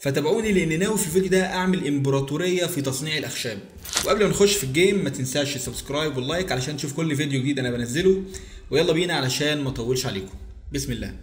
فتابعوني لان ناوي في الفيديو ده اعمل امبراطوريه في تصنيع الاخشاب. وقبل ما نخش في الجيم ما تنساش السبسكرايب واللايك علشان تشوف كل فيديو جديد انا بنزله، ويلا بينا علشان ما اطولش عليكم. بسم الله.